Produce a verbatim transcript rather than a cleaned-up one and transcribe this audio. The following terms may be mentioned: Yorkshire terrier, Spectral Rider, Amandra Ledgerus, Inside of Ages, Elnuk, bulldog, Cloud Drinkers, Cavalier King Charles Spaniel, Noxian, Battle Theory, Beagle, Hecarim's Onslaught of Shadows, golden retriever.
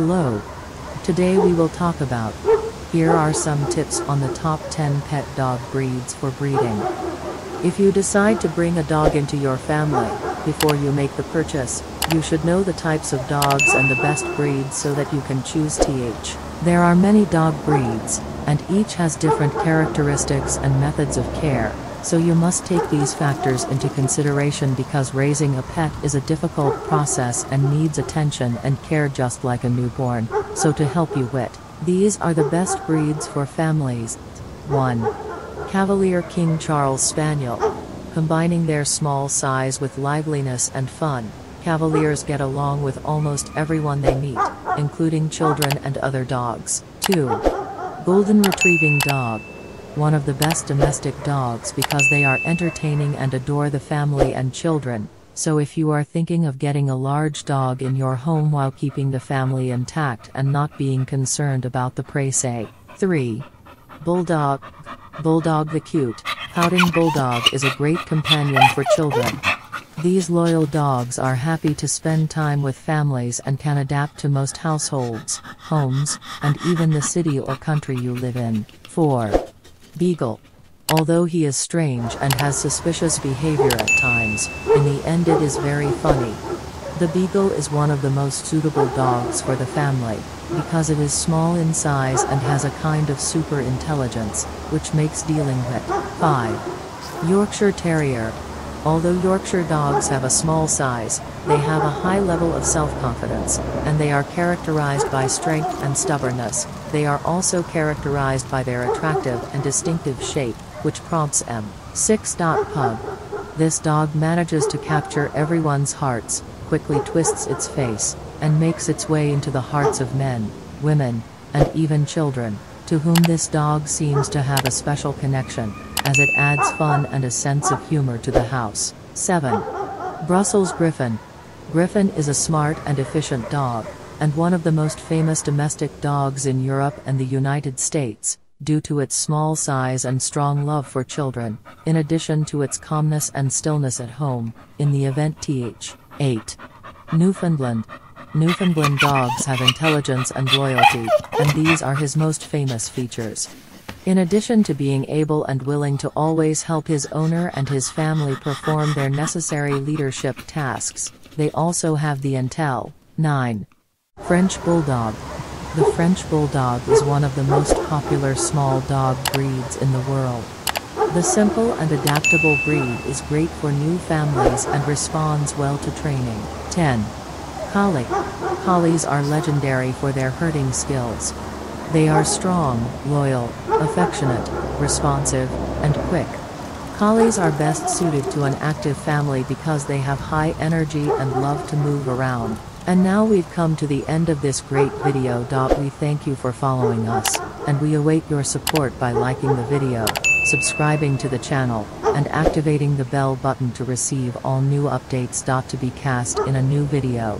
Hello. Today we will talk about. Here are some tips on the top ten pet dog breeds for breeding. If you decide to bring a dog into your family, before you make the purchase, you should know the types of dogs and the best breeds so that you can choose th. There are many dog breeds, and each has different characteristics and methods of care, so you must take these factors into consideration because raising a pet is a difficult process and needs attention and care just like a newborn, so to help you with, these are the best breeds for families. one. Cavalier King Charles Spaniel. Combining their small size with liveliness and fun, Cavaliers get along with almost everyone they meet, including children and other dogs. two. Golden Retriever Dog. One of the best domestic dogs because they are entertaining and adore the family and children, so if you are thinking of getting a large dog in your home while keeping the family intact and not being concerned about the prey say. three. Bulldog. Bulldog the cute, pouting bulldog is a great companion for children. These loyal dogs are happy to spend time with families and can adapt to most households, homes, and even the city or country you live in. four. Beagle. Although he is strange and has suspicious behavior at times, in the end it is very funny. The Beagle is one of the most suitable dogs for the family, because it is small in size and has a kind of super intelligence, which makes dealing with. five. Yorkshire Terrier. Although Yorkshire dogs have a small size, they have a high level of self-confidence, and they are characterized by strength and stubbornness. They are also characterized by their attractive and distinctive shape, which prompts them. six. Pug. This dog manages to capture everyone's hearts, quickly twists its face, and makes its way into the hearts of men, women, and even children, to whom this dog seems to have a special connection, as it adds fun and a sense of humor to the house. seven. Brussels Griffon. Griffon is a smart and efficient dog, and one of the most famous domestic dogs in Europe and the United States, due to its small size and strong love for children, in addition to its calmness and stillness at home, in the event th. eight. Newfoundland. Newfoundland dogs have intelligence and loyalty, and these are his most famous features. In addition to being able and willing to always help his owner and his family perform their necessary leadership tasks, they also have the intel. nine. French Bulldog. The French Bulldog is one of the most popular small dog breeds in the world. The simple and adaptable breed is great for new families and responds well to training. ten. Collie. Collies are legendary for their herding skills. They are strong, loyal, affectionate, responsive, and quick. Collies are best suited to an active family because they have high energy and love to move around. And now we've come to the end of this great video. We thank you for following us, and we await your support by liking the video, subscribing to the channel, and activating the bell button to receive all new updates. To be cast in a new video.